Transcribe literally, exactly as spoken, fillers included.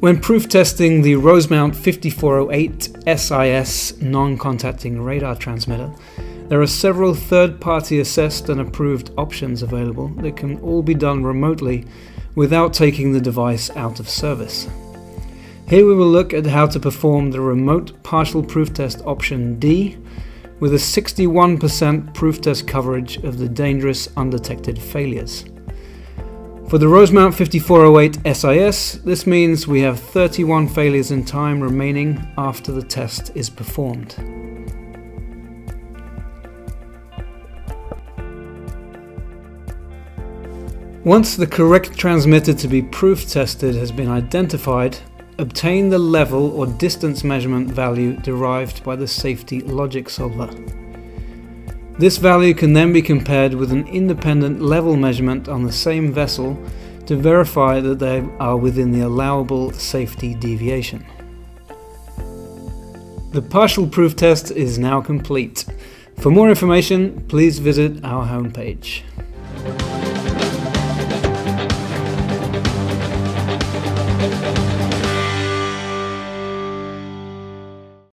When proof testing the Rosemount fifty-four oh eight S I S non-contacting radar transmitter, there are several third-party assessed and approved options available that can all be done remotely without taking the device out of service. Here we will look at how to perform the remote partial proof test option D with a sixty-one percent proof test coverage of the dangerous undetected failures. For the Rosemount fifty-four oh eight S I S, this means we have thirty-one failures in time remaining after the test is performed. Once the correct transmitter to be proof tested has been identified, obtain the level or distance measurement value derived by the safety logic solver. This value can then be compared with an independent level measurement on the same vessel to verify that they are within the allowable safety deviation. The partial proof test is now complete. For more information, please visit our homepage.